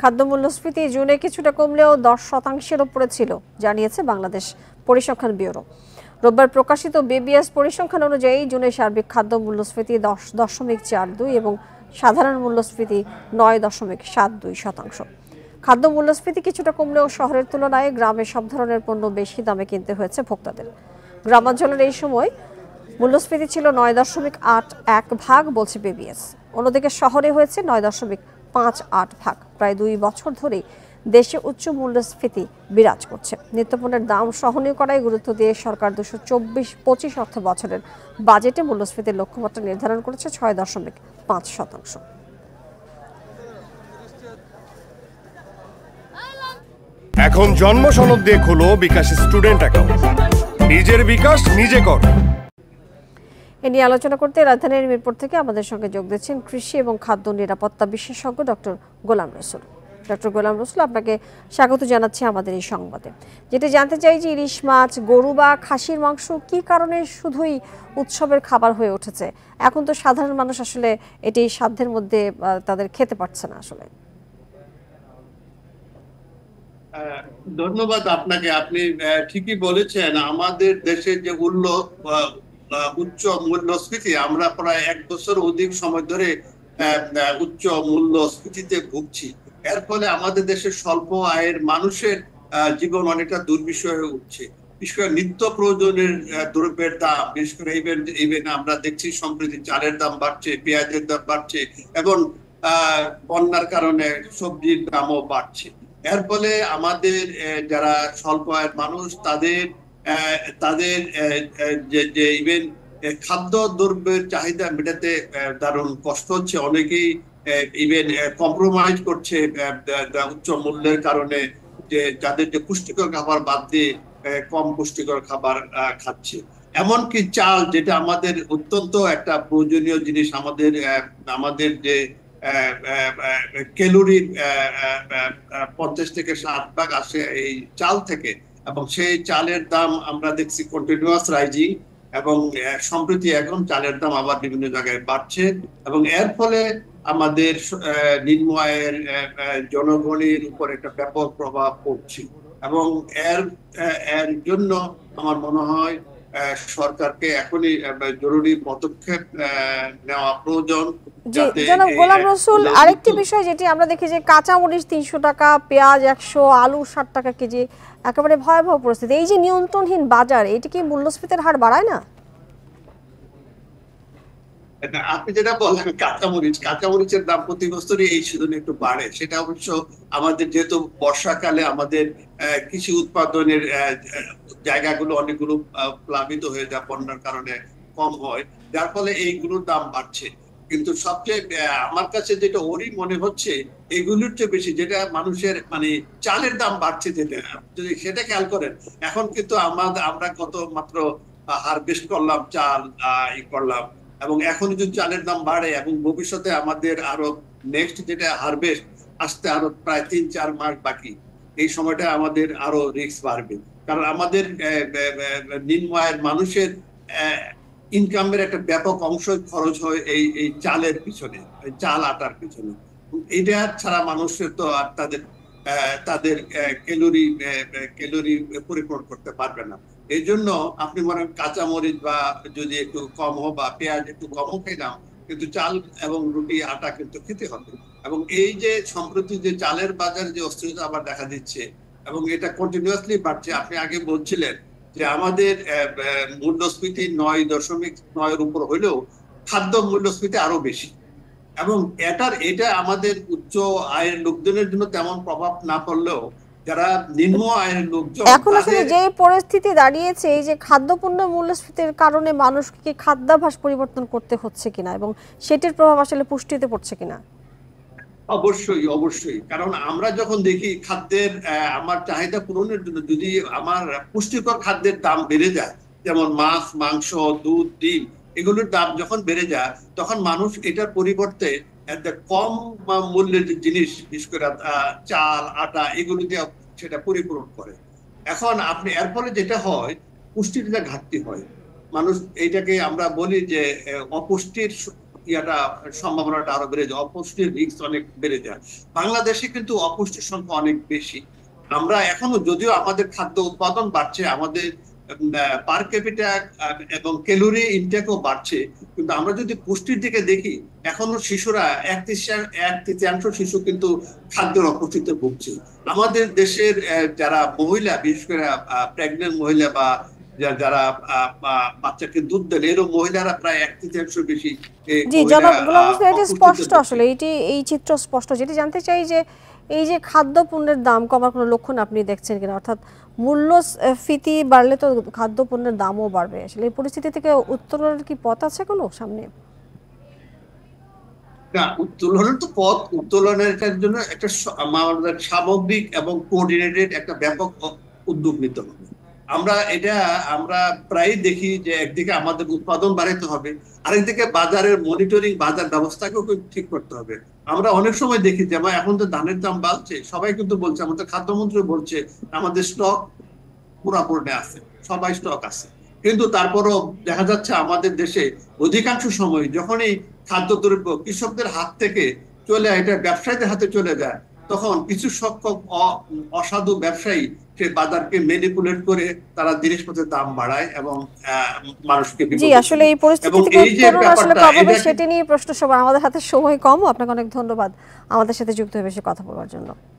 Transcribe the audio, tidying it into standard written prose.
খাদ্য মূল্যস্ফীতি জুনে কিছুটা কমলেও 10% উপরে ছিল, জানিয়েছে বাংলাদেশ পরিসংখ্যান ব্যুরো। রোববার প্রকাশিত বিবিএস পরিসংখ্যান অনুযায়ী জুনে সার্বিক খাদ্য মূল্যস্ফীতি 10.42 এবং সাধারণ মূল্যস্ফীতি 9.72%। খাদ্য মূল্যস্ফীতি কিছুটা কমলেও শহরের তুলনায় গ্রামে সব ধরনের পণ্য বেশি দামে কিনতে হয়েছে ভোক্তাদের। গ্রামাঞ্চলের এই সময় মূল্যস্ফীতি ছিল 9.81%, বলছে বিবিএস। অন্যদিকে শহরে হয়েছে 9.58%। প্রায় 2 বছর ধরেই দেশে উচ্চ মূল্যস্ফীতি বিরাজ করছে। নিত্যপণ্যের দাম সহনীয় করায় গুরুত্ব দিয়ে সরকার 2024-25 অর্থ বছরের বাজেটে মূল্যস্ফীতির লক্ষ্যমাত্রা নির্ধারণ করেছে 6.5%। এখন জন্ম সনদ দিয়ে খোলো বিকাশ স্টুডেন্ট অ্যাকাউন্ট। নিজের বিকাশ নিজে কর। এ নিয়ে আলোচনা করতে রাজধানীর মিরপুর থেকে আমাদের সঙ্গে যোগ দিচ্ছেন কৃষি এবং খাদ্য নিরাপত্তা বিশেষজ্ঞ ডক্টর গোলাম রসুল। ডক্টর গোলাম রসুল, আপনাকে স্বাগত জানাচ্ছি আমাদের এই সংবাদে। যেটা জানতে চাই যে ইলিশ মাছ, গরু বা খাসির মাংস কি কারণে শুধুই উৎসবের খাবার হয়ে উঠেছে? এখন তো সাধারণ মানুষ আসলে এটি সাধ্যের মধ্যে তাদের খেতে পারছে না। আসলে ধন্যবাদ আপনাকে। আপনি ঠিকই বলেছেন, আমাদের দেশে যে উচ্চ মূল্যস্ফীতি, আমরা প্রায় 1 বছর অধিক সময় ধরে উচ্চ মূল্যস্ফীতিতে ভুগছি। এর ফলে আমাদের দেশের স্বল্প আয়ের মানুষের জীবন অনেকটা দুর্বিষহ হয়ে উঠছে। বিশেষ করে নিত্য প্রয়োজনের দ্রব্যের দাম, বিশেষ করে আমরা দেখছি সম্প্রতি চালের দাম বাড়ছে, পেঁয়াজের দাম বাড়ছে এবং বন্যার কারণে সবজির দামও বাড়ছে। এর ফলে আমাদের যারা স্বল্প আয়ের মানুষ তাদের যে খাদ্য দ্রব্যের চাহিদা মেটাতে দারুণ কষ্ট হচ্ছে। অনেকেই কম্প্রোমাইজ করছে উচ্চ মূল্যের কারণে, যে যাদের যে পুষ্টিকর খাবার বাদ দিয়ে কম পুষ্টিকর খাবার খাচ্ছে। এমনকি চাল, যেটা আমাদের অত্যন্ত একটা প্রয়োজনীয় জিনিস, আমাদের যে ক্যালোরি 50 থেকে 60% আসে এই চাল থেকে, এবং সেই চালের দাম আমরা দেখছি কন্টিনিউয়াস রাইজিং, এবং সম্প্রতি এখন চালের দাম আবার বিভিন্ন জায়গায় বাড়ছে। এবং এর ফলে আমাদের নিম্ন আয়ের জনগণের উপর একটা ব্যাপক প্রভাব পড়ছে। এবং এর জন্য আমার মনে হয় সরকারকে এখনই জরুরি পদক্ষেপ নেওয়া প্রয়োজন। গোলাম রসুল, আরেকটি বিষয় যেটি আমরা দেখি যে কাঁচামরিচ 300 টাকা, পেঁয়াজ 100, আলু 60 টাকা কেজি, একেবারে ভয়াবহ পরিস্থিতি। এই যে নিয়ন্ত্রণহীন বাজার, এটি কি মূল্যস্ফীতির হার বাড়ায় না? আপনি যেটা বললেন কাঁচামরিচের দাম প্রতি বছরই এই সিজনে একটু বাড়ে। সেটা অবশ্য আমাদের যেহেতু বর্ষাকালে আমাদের কৃষি উৎপাদনের জায়গাগুলো অনেকগুলো প্লাবিত হয়ে যায়, বন্যার কারণে কম হয়, যার ফলে এইগুলোর দাম বাড়ছে। কিন্তু সবচেয়ে আমার কাছে যেটা ওরই মনে হচ্ছে এগুলোর চেয়ে বেশি, যেটা মানুষের চালের দাম বাড়ছে, যদি সেটা খেয়াল করেন। এখন কিন্তু আমরা কত মাত্র হারভেস্ট করলাম চাল করলাম, এবং এখন যদি চালের দাম বাড়ে এবং ভবিষ্যতে আমাদের আরো নেক্সট যেটা হারভেস্ট আসতে আরো প্রায় 3-4 মাস বাকি, এই সময়টা আমাদের আরো রিস্ক বাড়বে। কারণ আমাদের নিম্ন আয়ের মানুষের ইনকামের একটা ব্যাপক অংশ খরচ হয় এই চালের পিছনে, চাল আটার পিছনে। এটা ছাড়া মানুষের তো আর তাদের ক্যালোরি পরিপূরণ করতে পারবে না। এই জন্য আপনি মনে করেন কাঁচামরিচ বা যদি একটু কম হোক বা পেঁয়াজ একটু কমও খেলাম, কিন্তু চাল এবং রুটি আটা কিন্তু খেতে হবে। এবং এই যে সম্প্রতি যে চালের বাজারে যে অস্থিরতা আবার দেখা দিচ্ছে, এবং এটা কন্টিনিউয়াসলি বাড়ছে। আপনি আগে বলছিলেন যে আমাদের মূল্যস্ফীতি 9.9-র উপর হইলেও খাদ্য মূল্যস্ফীতি আরো বেশি, এবং এটা আমাদের উচ্চ আয়ের লোকজনের জন্য তেমন প্রভাব না পড়লেও যারা নিম্ন আয়ের লোকজন, এখন আসলে যে পরিস্থিতি দাঁড়িয়েছে, এই যে খাদ্যপণ্য মূল্যস্ফীতির কারণে মানুষকে খাদ্যাভ্যাস পরিবর্তন করতে হচ্ছে কিনা এবং সেটির প্রভাব আসলে পুষ্টিতে পড়ছে কিনা? অবশ্যই, কারণ আমরা যখন দেখি খাদ্যের আমার চাহিদা পূরণের জন্য যদি আমার পুষ্টিকর খাদ্যের দাম বেড়ে যায়, যেমন মাছ, মাংস, দুধ, ডিম, এগুলোর দাম যখন বেড়ে যায় তখন মানুষ এটার পরিবর্তে কম মূল্যের জিনিস, বিশেষ করে চাল আটা, এগুলো দিয়ে সেটা পরিপূরণ করে। এখন আপনি এর ফলে যেটা হয়, পুষ্টির ঘাটতি হয়। মানুষ এইটাকে আমরা বলি যে অপুষ্টির ইয়াটা সম্ভাবনাটা আরো বেড়ে যায়, অপুষ্টির রিস্ক অনেক বেড়ে যায়। বাংলাদেশে কিন্তু অপুষ্টির সংখ্যা অনেক বেশি। আমরা এখনো যদিও আমাদের খাদ্য উৎপাদন বাড়ছে, আমাদের পার ক্যাপিটা এবং ক্যালোরি ইনটেকও বাড়ছে, কিন্তু আমরা যদি পুষ্টির দিকে দেখি এখনো শিশুরা ৩৫% শিশু কিন্তু খাদ্যের অপুষ্টিতে ভুগছে। আমাদের দেশের যারা মহিলা, বিশেষ করে প্রেগনেন্ট মহিলা বা যারা বাচ্চাকে দুধ দেন, এরও মহিলারা প্রায় ৩৫% বেশি। স্পষ্ট আসলে এই চিত্র স্পষ্ট। যেটি জানতে চাই যে এই যে খাদ্য পণ্যের দাম কমার কোনো লক্ষণ আপনি দেখছেন কিনা, অর্থাৎ মূল্যস্ফীতি বাড়লে তো খাদ্য পণ্যের দামও বাড়বে, আসলে এই পরিস্থিতি থেকে উত্তোলনের কি পথ আছে কোনো সামনে? না, উত্তোলনের তো পথ, উত্তোলনের জন্য একটা সামগ্রিক এবং কোঅর্ডিনেটেড একটা ব্যাপক উদ্যোগ নিতে হবে। আমরা প্রায় দেখি যে একদিকে আমাদের উৎপাদন বাড়াতে হবে, আরেকদিকে বাজারের মনিটরিং, বাজার ব্যবস্থাকেও ঠিক করতে হবে। আমরা অনেক সময় দেখি যে এখন তো ধানের দাম বাড়ছে, সবাই কিন্তু বলছে, আমাদের খাদ্যমন্ত্রী বলছে আমাদের স্টক পুরাপুরি আছে, সবাই স্টক আছে, কিন্তু তারপরও দেখা যাচ্ছে আমাদের দেশে অধিকাংশ সময় যখনই খাদ্যদ্রব্য কৃষকদের হাত থেকে চলে, এটা ব্যবসায়ীদের হাতে চলে যায়, তখন কিছু সংখ্যক অসাধু ব্যবসায়ী বাজারকে ম্যানিপুলেট করে তারা জিনিসপত্রের দাম বাড়ায় এবং মানুষকে আসলে এই পরিস্থিতিতে সেটি নিয়ে প্রশ্ন সবার। আমাদের হাতে সময় কম, আপনাকে অনেক ধন্যবাদ আমাদের সাথে যুক্ত হয়ে বেশি কথা বলার জন্য।